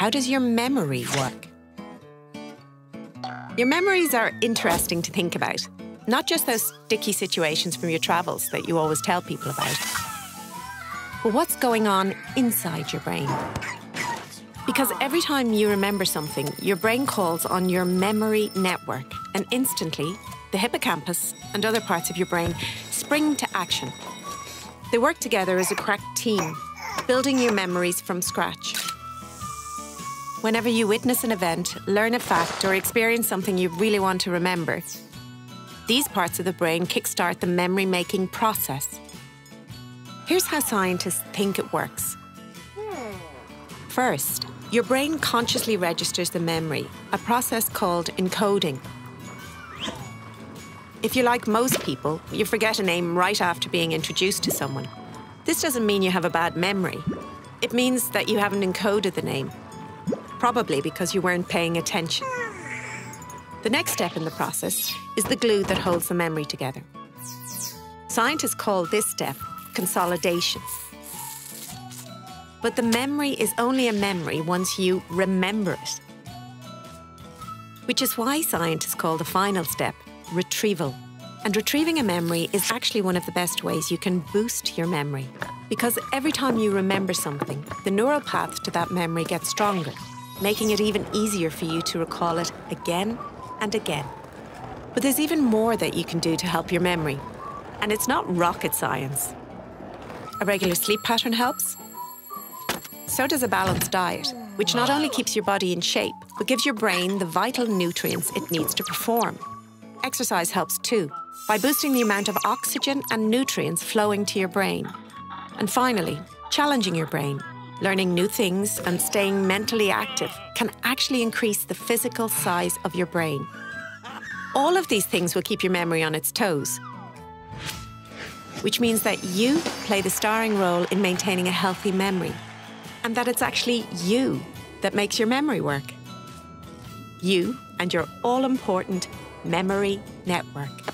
How does your memory work? Your memories are interesting to think about. Not just those sticky situations from your travels that you always tell people about, but what's going on inside your brain. Because every time you remember something, your brain calls on your memory network, and instantly, the hippocampus and other parts of your brain spring to action. They work together as a cracked team, building your memories from scratch. Whenever you witness an event, learn a fact, or experience something you really want to remember, these parts of the brain kickstart the memory-making process. Here's how scientists think it works. First, your brain consciously registers the memory, a process called encoding. If you're like most people, you forget a name right after being introduced to someone. This doesn't mean you have a bad memory. It means that you haven't encoded the name, probably because you weren't paying attention. The next step in the process is the glue that holds the memory together. Scientists call this step consolidation. But the memory is only a memory once you remember it, which is why scientists call the final step retrieval. And retrieving a memory is actually one of the best ways you can boost your memory, because every time you remember something, the neural path to that memory gets stronger, making it even easier for you to recall it again and again. But there's even more that you can do to help your memory, and it's not rocket science. A regular sleep pattern helps. So does a balanced diet, which not only keeps your body in shape, but gives your brain the vital nutrients it needs to perform. Exercise helps too, by boosting the amount of oxygen and nutrients flowing to your brain. And finally, challenging your brain, learning new things and staying mentally active can actually increase the physical size of your brain. All of these things will keep your memory on its toes, which means that you play the starring role in maintaining a healthy memory, and that it's actually you that makes your memory work. You and your all-important memory network.